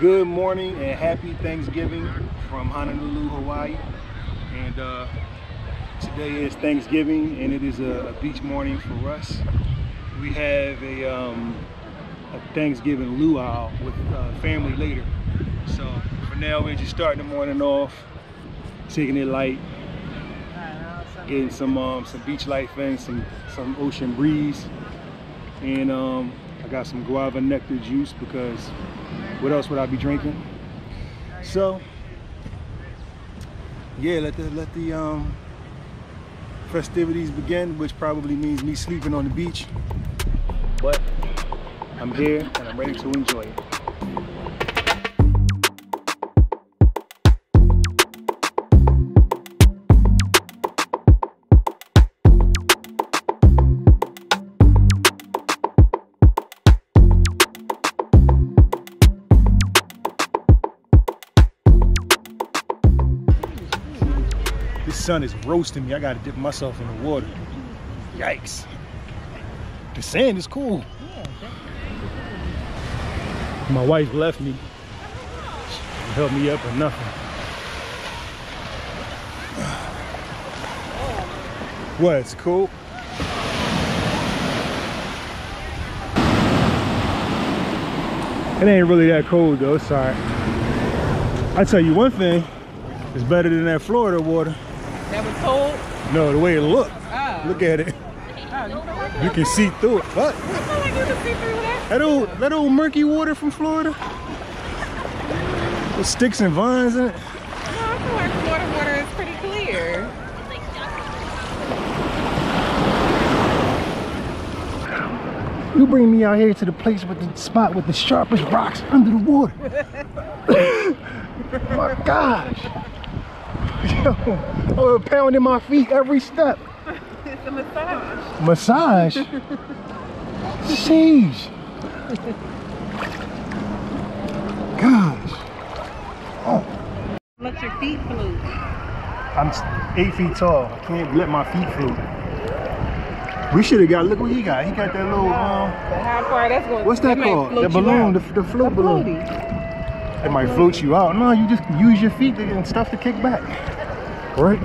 Good morning and happy Thanksgiving from Honolulu, Hawaii. And today is Thanksgiving and it is a beach morning for us. We have a Thanksgiving luau with family later. So for now, we're just starting the morning off, taking it light, getting some beach life in, some ocean breeze, and I got some guava nectar juice because what else would I be drinking? So yeah, let the festivities begin, which probably means me sleeping on the beach, but I'm here and I'm ready to enjoy it. This sun is roasting me. I gotta dip myself in the water. Yikes. The sand is cool. My wife left me. She helped me up or nothing. What, it's cool? It ain't really that cold though, it's all right. I tell you one thing, it's better than that Florida water. That was cold? No, the way it looked. Oh. Look at it. Oh, you can see through it. What? You feel like you can see through that? That old murky water from Florida? With sticks and vines in it? No, I feel like Florida water is pretty clear. You bring me out here to the place with the spot with the sharpest rocks under the water. Oh my gosh. Yo, I'm pounding my feet every step. It's a massage. Massage? Sheesh. Gosh. Oh. Let your feet float. I'm 8 feet tall. I can't let my feet float. We should have got, look what he got. He got that little, how far that's going? What's that called? The balloon, the float balloon. It might float you out. No, you just use your feet and stuff to kick back. Right?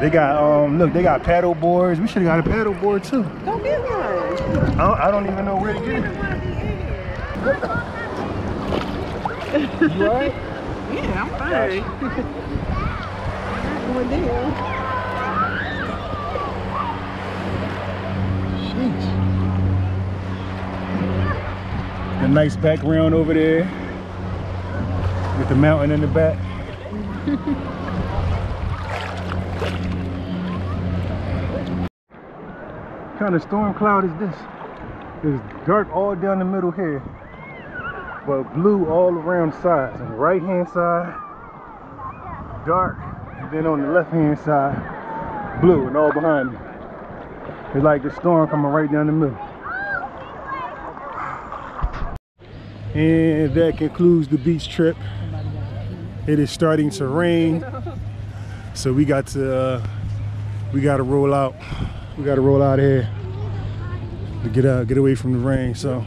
They got, look, they got paddle boards. We should have got a paddle board too. Don't get one. I don't even know where to get it. You all right? Yeah, I'm fine. Sheesh. A nice background over there with the mountain in the back. What kind of storm cloud is this? There's dark all down the middle here, but blue all around sides. On the right hand side, dark, and then on the left hand side, blue, and all behind me. It's like the storm coming right down the middle. And that concludes the beach trip. It is starting to rain, so we got to roll out. We got to roll out of here to get away from the rain. So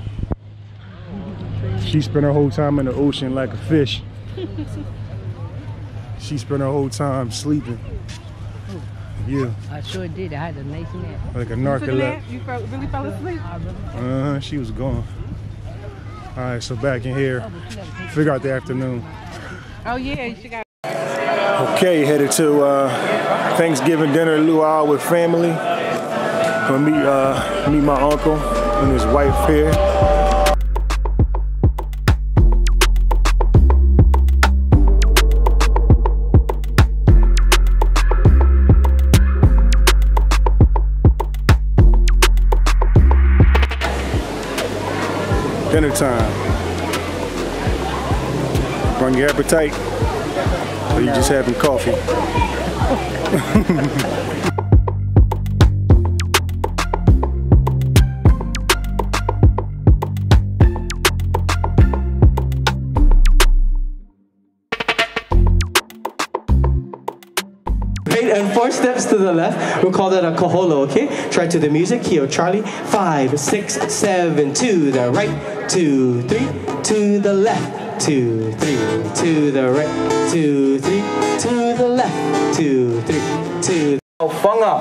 she spent her whole time in the ocean like a fish. She spent her whole time sleeping. Yeah. I sure did. I had a nice nap. Like a narcolap. You really fell asleep? She was gone. All right, so back in here. Figure out the afternoon. Oh yeah, she got. Okay, headed to Thanksgiving dinner luau with family. Gonna meet my uncle and his wife here. Dinner time. Bring your appetite. Or you just having coffee. 4 steps to the left. We'll call that a koholo, okay? Try to the music. Here, Charlie. 5, 6, 7, to the right, 2, 3, to the left, 2, 3, to the right, 2, 3, to the left, 2, 3, to the Alfanga.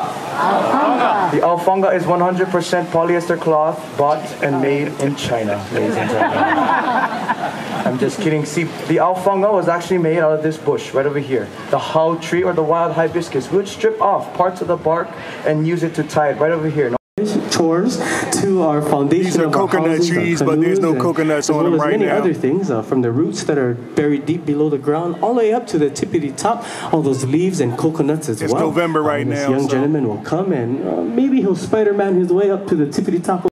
The alfanga is 100% polyester cloth bought and made in China, ladies and gentlemen. I'm just kidding. See, the alfanga was actually made out of this bush right over here. The hau tree or the wild hibiscus. We would strip off parts of the bark and use it to tie it right over here. Chores to our foundation. These are coconut trees, but there's no coconuts on them right now. Many other things, from the roots that are buried deep below the ground, all the way up to the tippity top, all those leaves and coconuts as well. It's November right now. This young gentleman will come and maybe he'll Spider-Man his way up to the tippity top.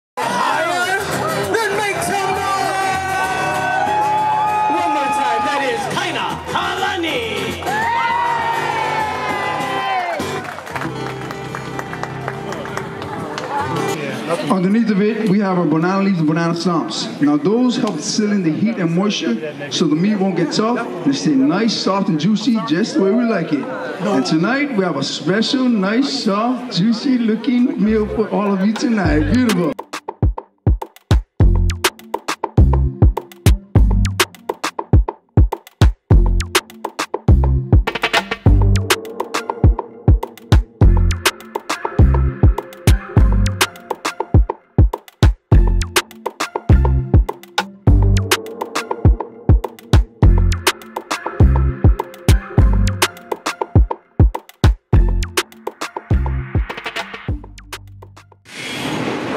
Underneath of it, we have our banana leaves and banana stumps. Now those help seal in the heat and moisture so the meat won't get tough and stay nice, soft, and juicy just the way we like it. And tonight, we have a special, nice, soft, juicy looking meal for all of you tonight. Beautiful.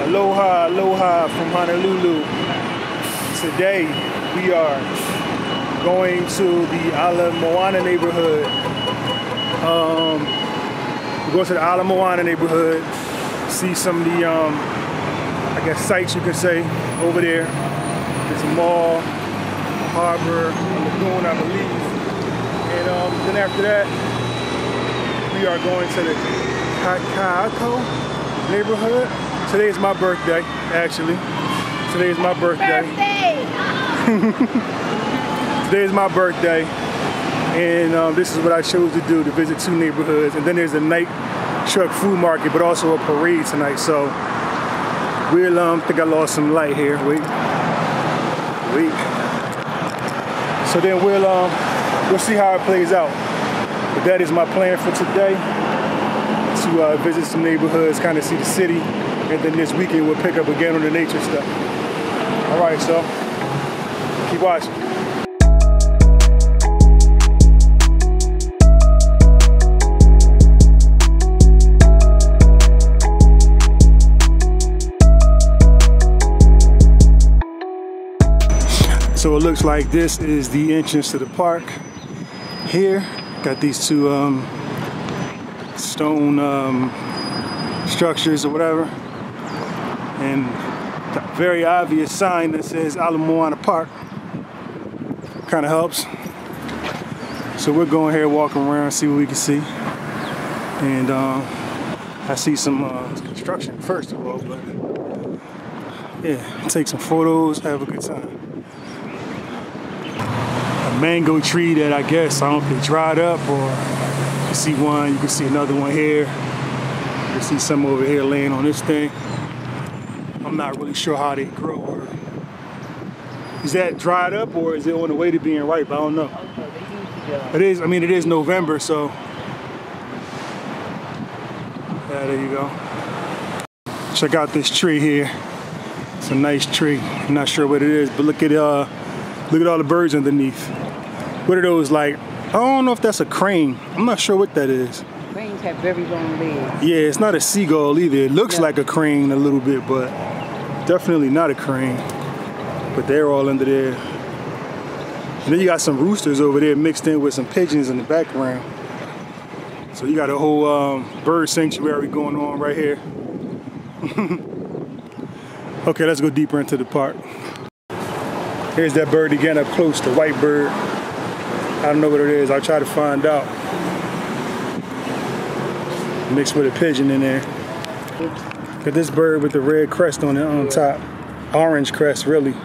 Aloha, aloha from Honolulu. Today we are going to the Ala Moana neighborhood. We're going to the Ala Moana neighborhood, see some of the, I guess, sites you could say over there. There's a mall, a harbor, a lagoon, I believe. And then after that, we are going to the Kakaako neighborhood. Today is my birthday, actually. Today is my birthday. Today is my birthday, and this is what I chose to do, to visit 2 neighborhoods. And then there's a night truck food market, but also a parade tonight. So we'll think I lost some light here. Wait. So then we'll see how it plays out. But that is my plan for today, to visit some neighborhoods, kind of see the city. And then this weekend we'll pick up again on the nature stuff. All right, so keep watching. So it looks like this is the entrance to the park. Here, got these 2 stone structures or whatever. And the very obvious sign that says Ala Moana Park kind of helps. So we're going here, walking around, see what we can see. And I see some construction first of all, but yeah, take some photos, have a good time. A mango tree that I guess I don't think dried up, or you can see one, you can see another one here. You can see some over here laying on this thing. I'm not really sure how they grow, or is that dried up, or is it on the way to being ripe? I don't know. It is, I mean, it is November, so yeah, there you go. Check out this tree here. It's a nice tree. I'm not sure what it is, but look at all the birds underneath. What are those, like, I don't know if that's a crane. I'm not sure what that is. Cranes have very long legs. Yeah, it's not a seagull either. It looks like a crane a little bit, but definitely not a crane, but they're all under there. And then you got some roosters over there mixed in with some pigeons in the background. So you got a whole bird sanctuary going on right here. Okay, let's go deeper into the park. Here's that bird again up close, the white bird. I don't know what it is. I'll try to find out. Mixed with a pigeon in there. Look at this bird with the red crest on it on top. Orange crest, really. I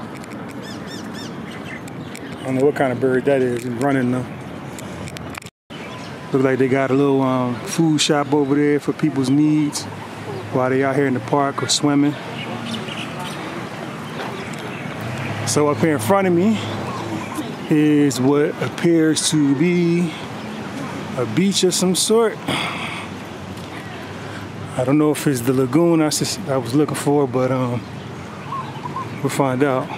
don't know what kind of bird that is. It's running though. Look like they got a little food shop over there for people's needs while they out here in the park or swimming. So up here in front of me is what appears to be a beach of some sort. I don't know if it's the lagoon I was looking for, but we'll find out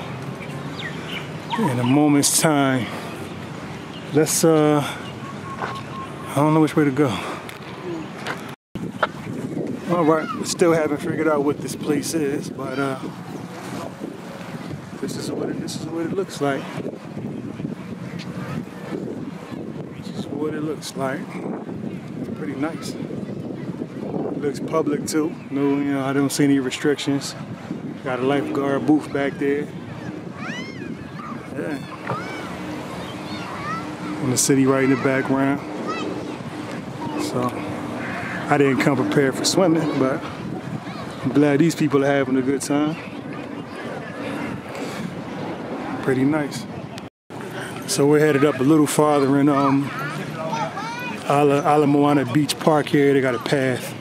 in a moment's time. Let's, I don't know which way to go. All right, still haven't figured out what this place is, but this is what it looks like. This is what it looks like. Pretty nice. Looks public too. No, you know, I don't see any restrictions. Got a lifeguard booth back there. Yeah. And the city right in the background. So I didn't come prepared for swimming, but I'm glad these people are having a good time. Pretty nice. So we're headed up a little farther in Ala Moana Beach Park here. They got a path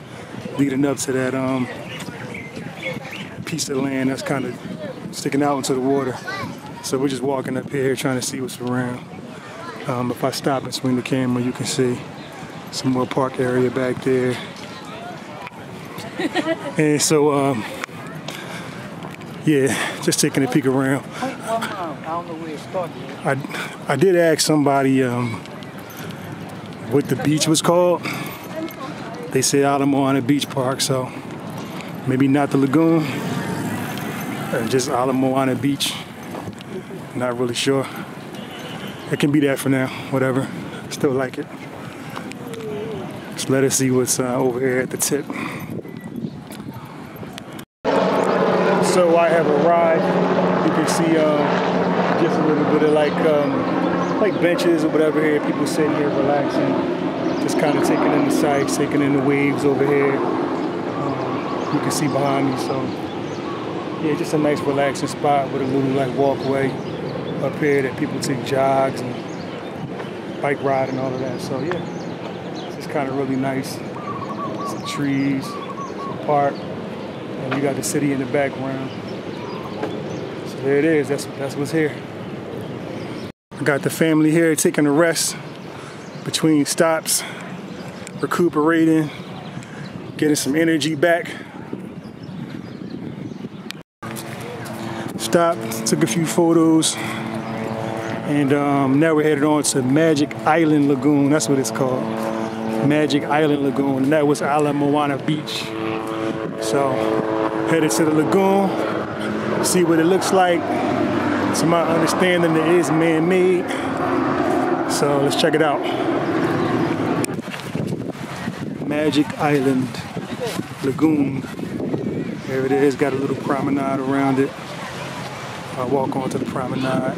leading up to that piece of land that's kind of sticking out into the water. So we're just walking up here trying to see what's around. If I stop and swing the camera, you can see some more park area back there. And so, yeah, just taking a peek around. I did ask somebody what the beach was called. They said Ala Moana Beach Park, so maybe not the lagoon, or just Ala Moana Beach. Not really sure. It can be that for now, whatever. Still like it. Just let us see what's over here at the tip. So I have arrived. You can see just a little bit of like benches or whatever here. People sitting here relaxing. Just kind of taking in the sights, taking in the waves over here. You can see behind me, so yeah, just a nice relaxing spot with a little like walkway up here that people take jogs and bike ride and all of that. So yeah, it's just kind of really nice. Some trees, some park, and you got the city in the background. So there it is. That's what's here. I got the family here taking a rest between stops. Recuperating, getting some energy back. Stopped, took a few photos, and now we're headed on to Magic Island Lagoon. That's what it's called, Magic Island Lagoon. And that was Ala Moana Beach. So headed to the lagoon, see what it looks like. To my understanding, it is man-made. So let's check it out. Magic Island Lagoon. There it is, got a little promenade around it. I walk onto the promenade.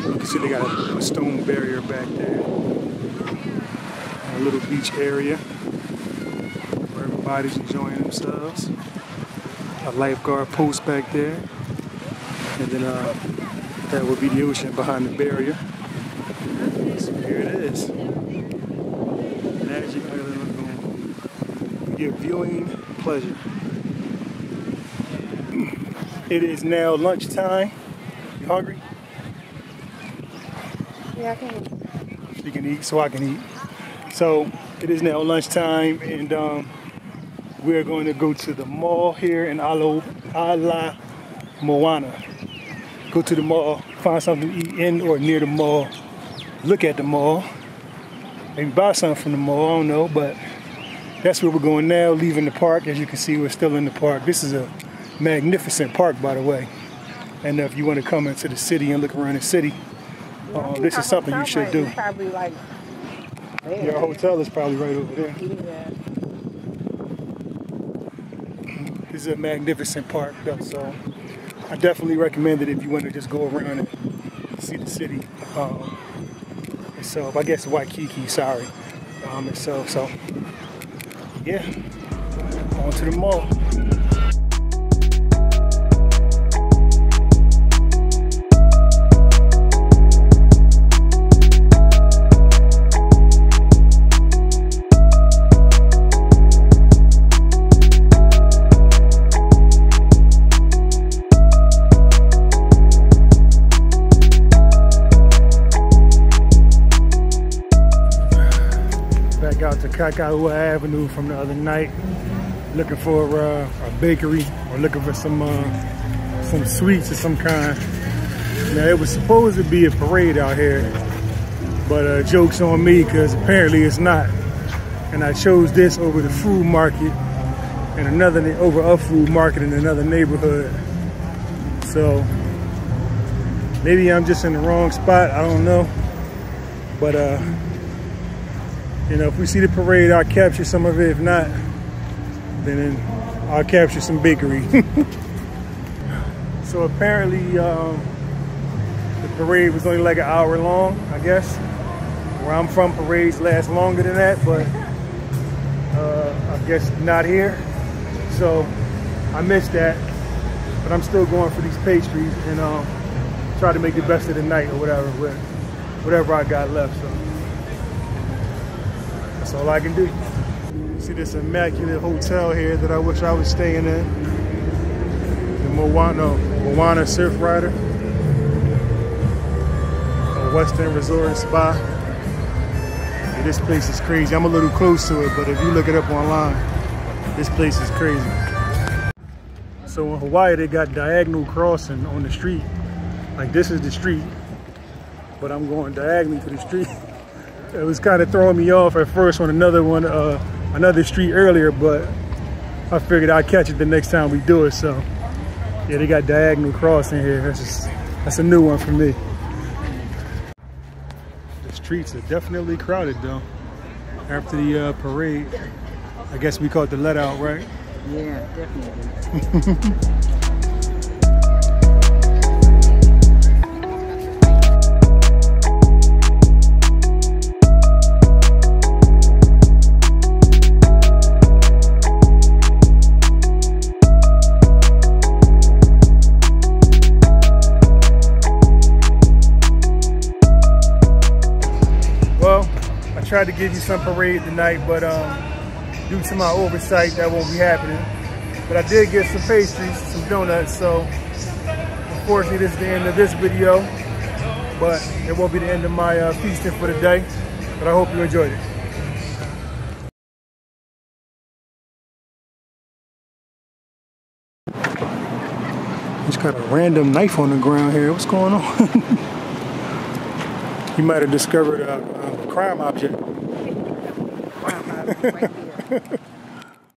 You can see they got a stone barrier back there. A little beach area where everybody's enjoying themselves. A lifeguard post back there. And then that would be the ocean behind the barrier. So here it is. Magic Island Lagoon. Your viewing pleasure. It is now lunchtime. You hungry? Yeah, I can eat. You can eat, so I can eat. So it is now lunchtime, and we're going to go to the mall here in Ala Moana. Go to the mall, find something to eat in or near the mall, look at the mall, maybe buy something from the mall, I don't know, but that's where we're going now, leaving the park. As you can see, we're still in the park. This is a magnificent park, by the way. And if you want to come into the city and look around the city, this is something you should do. Probably like there. Your hotel is probably right over there. Yeah. This is a magnificent park, though, so I definitely recommend it if you want to just go around and see the city itself. I guess Waikiki, sorry, itself, so. Yeah, on to the mall. Kakaua Avenue from the other night, looking for a bakery or looking for some sweets of some kind. Now it was supposed to be a parade out here, but joke's on me because apparently it's not. And I chose this over the food market and another over a food market in another neighborhood. So maybe I'm just in the wrong spot, I don't know. But you know, if we see the parade, I'll capture some of it. If not, then I'll capture some bakery. So apparently the parade was only like an hour long, I guess. Where I'm from, parades last longer than that, but I guess not here. So I missed that, but I'm still going for these pastries and try to make the best of the night or whatever, with whatever I got left. So that's all I can do. See this immaculate hotel here that I wish I was staying in. The Moana Surfrider, a Westin Resort and Spa. This place is crazy. I'm a little close to it, but if you look it up online, this place is crazy. So in Hawaii, they got diagonal crossing on the street. Like this is the street, but I'm going diagonally to the street. It was kind of throwing me off at first on another street earlier, but I figured I'd catch it the next time we do it. So yeah, they got diagonal crossing here. That's a new one for me. Streets are definitely crowded though. After the parade, I guess we call it the let out, right? Yeah, definitely. Tried to give you some parade tonight, but due to my oversight, that won't be happening. But I did get some pastries, some donuts, so unfortunately this is the end of this video, but it won't be the end of my feasting for the day, but I hope you enjoyed it. Just got a random knife on the ground here. What's going on? You might have discovered a crime object. Crime object right here.